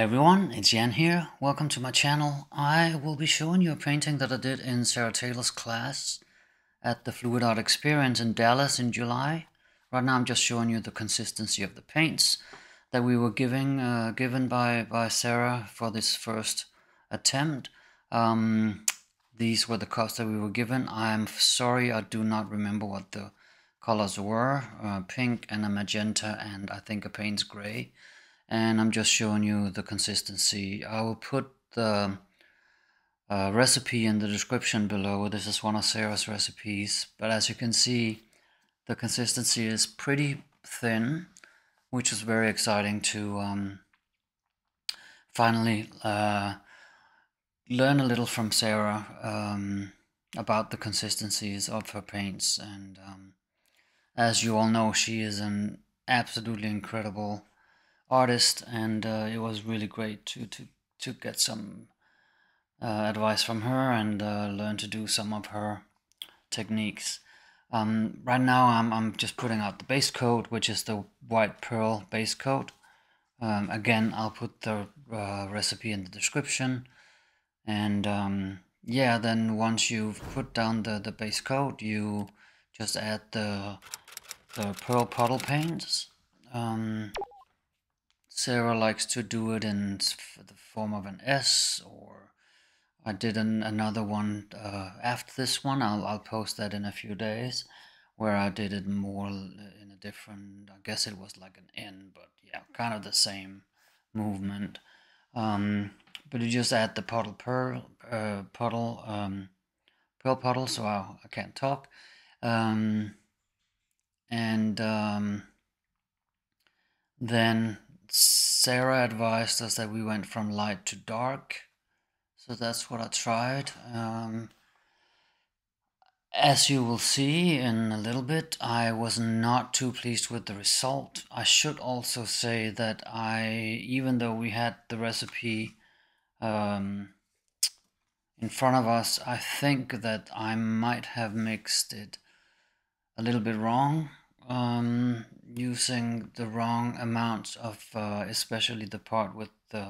Hi everyone, it's Jan here. Welcome to my channel. I will be showing you a painting that I did in Sara Taylor's class at the Fluid Art Experience in Dallas in July. Right now I'm just showing you the consistency of the paints that we were given by Sara for this first attempt. These were the cups that we were given. I'm sorry, I do not remember what the colors were. Pink and a magenta and I think a Payne's gray. And I'm just showing you the consistency. I will put the recipe in the description below. This is one of Sara's recipes, but as you can see, the consistency is pretty thin, which is very exciting to finally learn a little from Sara about the consistencies of her paints. And as you all know, she is an absolutely incredible artist, and it was really great to get some advice from her and learn to do some of her techniques. Right now I'm just putting out the base coat, which is the white pearl base coat. Again, I'll put the recipe in the description. And yeah, then once you've put down the base coat, you just add the pearl puddle paints. Sara likes to do it in the form of an S, or I did another one after this one. I'll post that in a few days, where I did it more in a different, I guess it was like an N, but yeah, kind of the same movement. But you just add the pearl puddle, so I can't talk. Then Sara advised us that we went from light to dark, so that's what I tried. As you will see in a little bit, I was not too pleased with the result. I should also say that even though we had the recipe in front of us, I think that I might have mixed it a little bit wrong. Using the wrong amount of especially the part with the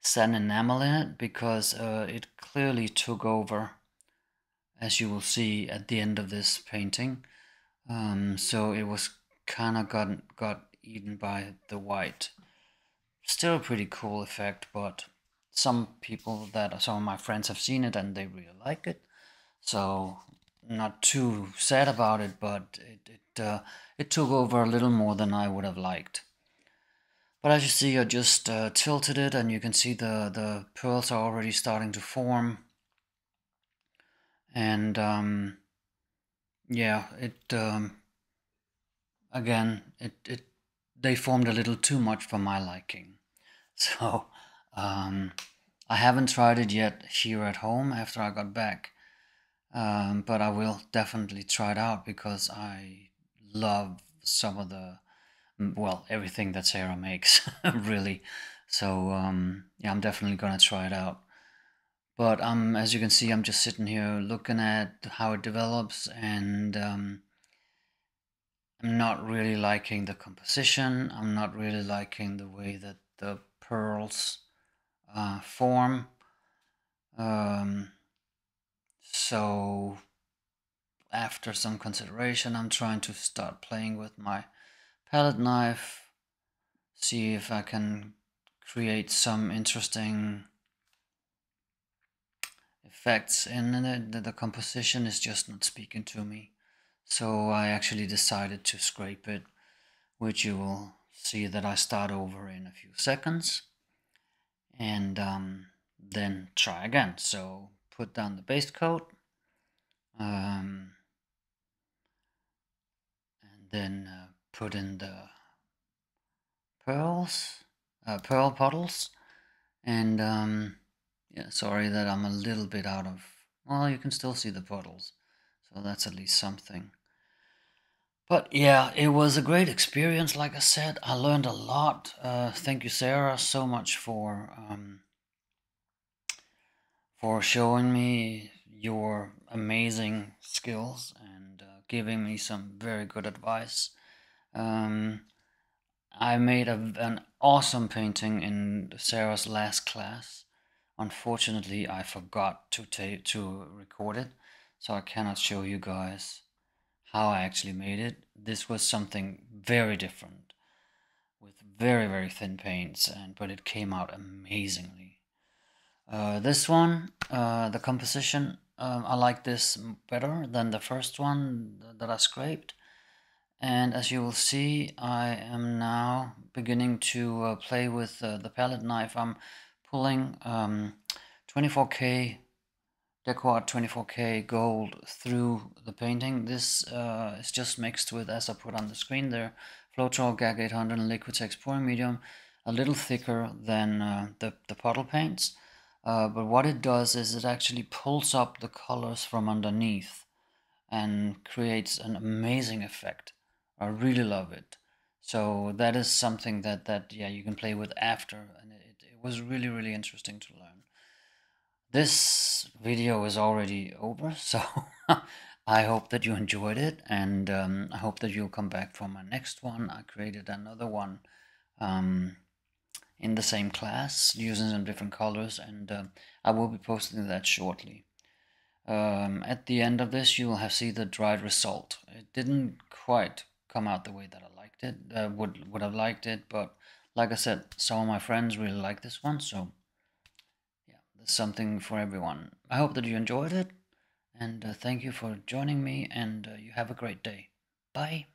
sand enamel in it, because it clearly took over, as you will see at the end of this painting. So it was kind of got eaten by the white. Still a pretty cool effect, but some of my friends have seen it and they really like it, so not too sad about it, but it took over a little more than I would have liked. But as you see, I just tilted it, and you can see the pearls are already starting to form. And yeah, they formed a little too much for my liking. So I haven't tried it yet here at home after I got back. But I will definitely try it out, because I love some of everything that Sara makes, really. So yeah, I'm definitely gonna try it out. But as you can see, I'm just sitting here looking at how it develops, and I'm not really liking the composition. I'm not really liking the way that the pearls form. So after some consideration, I'm trying to start playing with my palette knife, see if I can create some interesting effects in it. The composition is just not speaking to me, so I actually decided to scrape it, which you will see that I start over in a few seconds, and then try again. So put down the base coat, and then put in the pearl puddles, and yeah, sorry that I'm a little bit out of, well, you can still see the puddles, so that's at least something. But yeah, it was a great experience. Like I said, I learned a lot. Thank you, Sara, so much for showing me your amazing skills and giving me some very good advice. I made an awesome painting in Sara's last class. Unfortunately, I forgot to record it, so I cannot show you guys how I actually made it. This was something very different, with very, very thin paints, but it came out amazingly. This one, the composition, I like this better than the first one that I scraped. And as you will see, I am now beginning to play with the palette knife. I'm pulling 24K DecoArt 24K gold through the painting. This is just mixed with, as I put on the screen there, Floetrol, GAC 800 and Liquitex pouring medium, a little thicker than the puddle paints. But what it does is it actually pulls up the colors from underneath and creates an amazing effect. I really love it. So that is something that yeah, you can play with after, and it was really, really interesting to learn. This video is already over, so I hope that you enjoyed it, and I hope that you'll come back for my next one. I created another one in the same class using some different colors, and I will be posting that shortly. At the end of this, you will have seen the dried result. It didn't quite come out the way that I liked it. Would have liked it, but like I said, some of my friends really like this one, so yeah, there's something for everyone. I hope that you enjoyed it, and thank you for joining me, and you have a great day. Bye.